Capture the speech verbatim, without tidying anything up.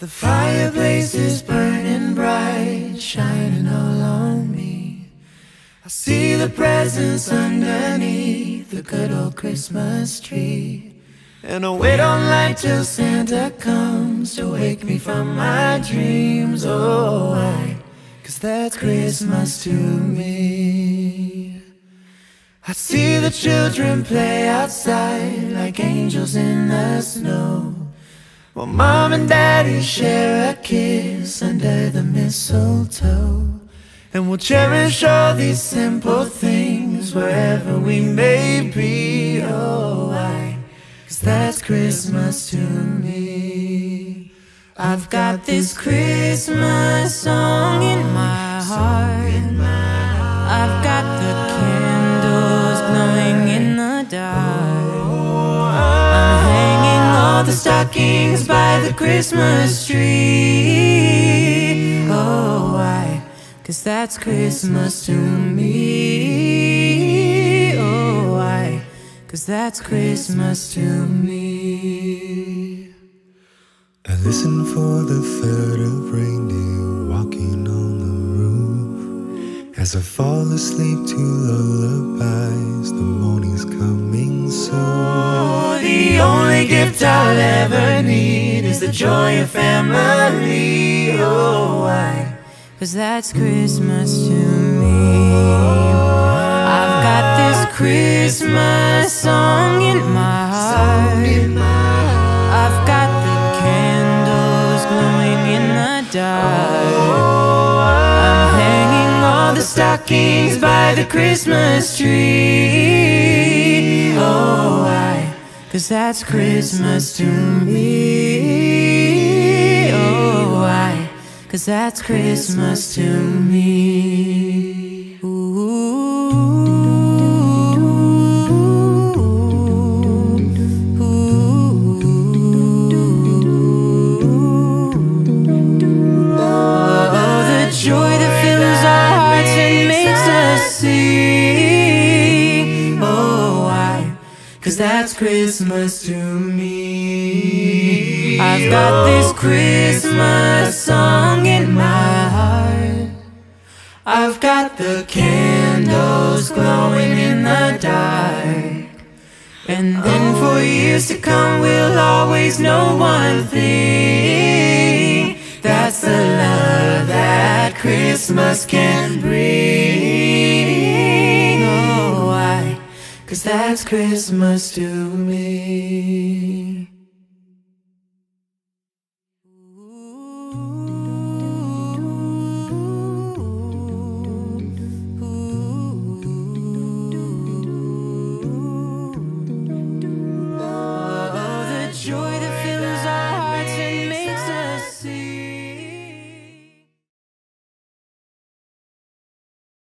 The fireplace is burning bright, shining all on me. I see the presents underneath the good old Christmas tree. And I wait on light till Santa comes to wake me from my dreams. Oh, why? 'Cause that's Christmas to me. I see the children play outside like angels in the snow, while mom and daddy share a kiss under the mistletoe. And we'll cherish all these simple things wherever we may be. Oh, why? 'Cause that's Christmas to me. I've got this Christmas song in my heart. I've got the candles glowing in the dark. I'm hanging all the stockings by the Christmas tree. Oh, why? 'Cause that's Christmas to me. Oh, why? 'Cause that's Christmas to me. I listen for the thud of reindeer walking on the roof. As I fall asleep to lullabies, the morning's coming soon. Oh, the only gift I'll ever need is the joy of family. Oh, why? 'Cause that's Christmas to me. I've got this Christmas song in my heart. I've got the candles glowing in the dark. I'm hanging all the stockings by the Christmas tree. Oh, why? 'Cause that's Christmas to me. Oh, why? 'Cause that's Christmas to me. Ooh. Ooh. Ooh. Oh, the joy that fills our hearts and makes us sing. Oh, why? 'Cause that's Christmas to me. I've got this Christmas song in my heart. I've got the candles glowing in the dark. And then for years to come we'll always know one thing. That's the love that Christmas can bring. Oh, why? 'Cause that's Christmas to me.